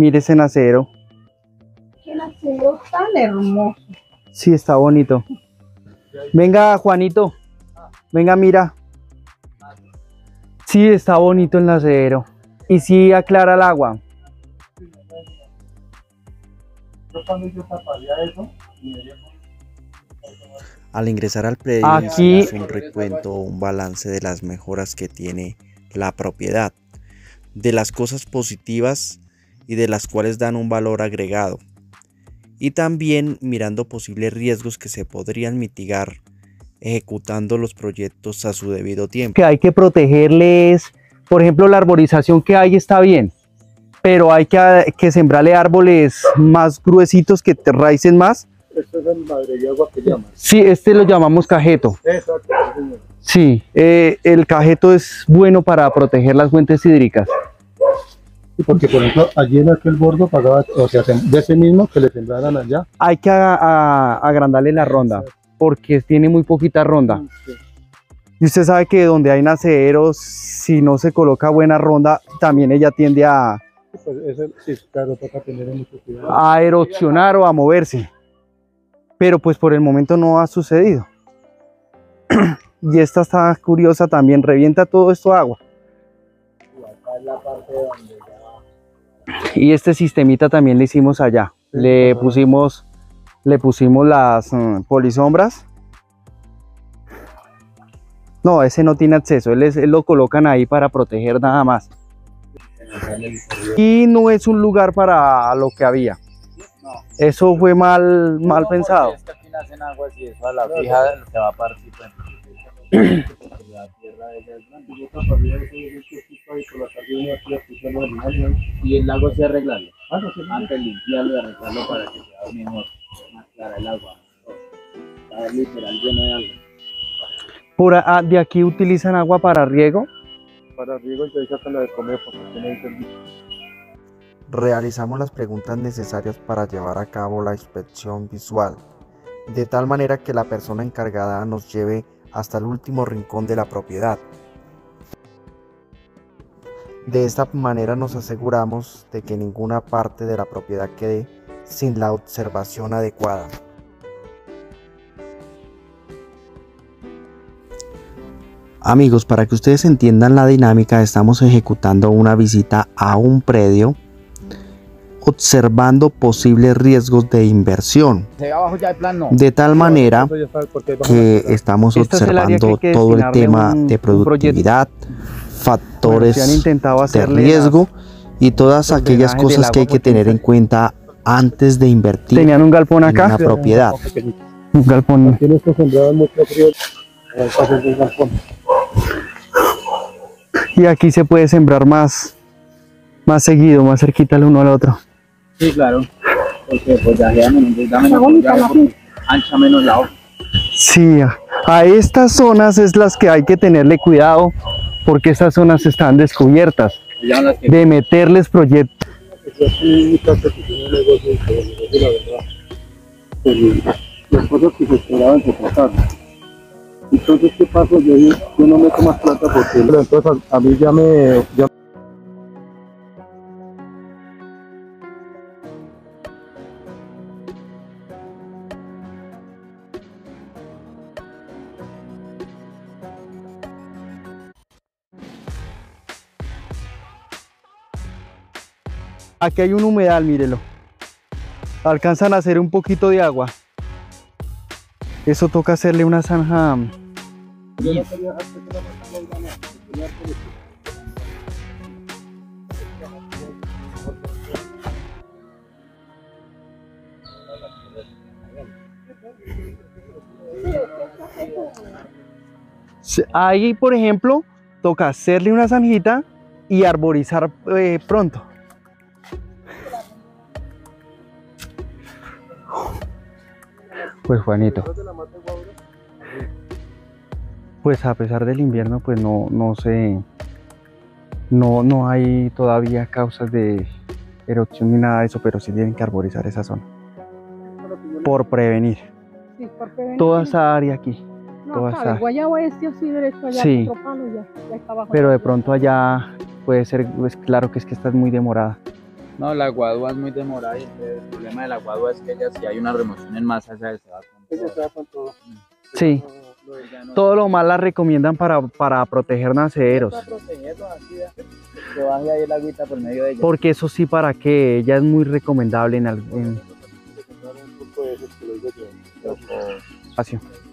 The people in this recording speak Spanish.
Mire ese nacero. Qué nacero tan hermoso. Sí, está bonito. Venga, Juanito. Venga, mira. Sí, está bonito el nacero. Y sí aclara el agua. Al ingresar al predio, aquí es un recuento o un balance de las mejoras que tiene la propiedad, de las cosas positivas y de las cuales dan un valor agregado, y también mirando posibles riesgos que se podrían mitigar ejecutando los proyectos a su debido tiempo. Que hay que protegerles, por ejemplo, la arborización que hay está bien, pero hay que sembrarle árboles más gruesitos que te raicen más. Este es el madriguagua que llaman. Sí, este lo llamamos cajeto. Exacto, señor. Sí, el cajeto es bueno para proteger las fuentes hídricas. Porque, por ejemplo, allí en aquel bordo pagaba, o sea, de ese mismo que le sembraran allá. Hay que agrandarle la ronda. Exacto. Porque tiene muy poquita ronda. Sí. Y usted sabe que donde hay naceros, si no se coloca buena ronda, también ella tiende a... Pues es claro, toca tener mucho cuidado. A erosionar o a moverse. Pero pues por el momento no ha sucedido. Y esta está curiosa también, revienta todo esto agua. Y acá es la parte donde ya... Y este sistemita también le hicimos allá. Sí, le pusimos las polisombras. No, ese no tiene acceso, él lo colocan ahí para proteger nada más. Y no es un lugar para lo que había. No. Eso fue mal pensado. Es que aquí nacen aguas y eso a la fija se va a partir. La tierra es grande. Yo también estoy con la salida aquí aplicando animales y el agua se arregla. Antes limpiarlo y arreglarlo para que sea mejor, más clara el agua. Está literal lleno de agua. Por de aquí utilizan agua para riego. Para riego y se deja con la de comer porque tienen servicio. Realizamos las preguntas necesarias para llevar a cabo la inspección visual, de tal manera que la persona encargada nos lleve hasta el último rincón de la propiedad. De esta manera nos aseguramos de que ninguna parte de la propiedad quede sin la observación adecuada. Amigos, para que ustedes entiendan la dinámica, estamos ejecutando una visita a un predio observando posibles riesgos de inversión, de tal manera que estamos observando todo el tema de productividad, factores de riesgo y todas aquellas cosas que hay que tener en cuenta antes de invertir. Tenían un galpón acá, una propiedad, un galpón. Y aquí se puede sembrar más seguido, más cerquita el uno al otro. Sí, claro, porque pues ya ancha menos la hoja. Sí, a estas zonas es las que hay que tenerle cuidado, porque estas zonas están descubiertas, de meterles proyectos. Las cosas que se esperaban se pasaron. Entonces, ¿qué pasa? Yo no meto más plata porque... Pero entonces a mí ya me... Aquí hay un humedal, mírelo. Alcanzan a hacer un poquito de agua. Eso toca hacerle una zanja. Ahí, por ejemplo, toca hacerle una zanjita y arborizar pronto. Pues Juanito, pues a pesar del invierno, pues no hay todavía causas de erosión ni nada de eso, pero sí tienen que arborizar esa zona por prevenir. Sí, por prevenir toda esa área aquí. No, toda esa. Guayabo este así derecho allá, sí, tropano, ya está abajo. Pero de pronto allá puede ser, pues claro que es que está muy demorada. No, la guadua es muy demorada y el problema de la guadua es que ya si hay una remoción en masa, se va con todo. Se va con todo. Sí. Todo lo más la recomiendan para proteger naceros. Para protegerlos, así que baje ahí el agüita por medio de ella. Porque eso sí, para que ella es muy recomendable en algún espacio.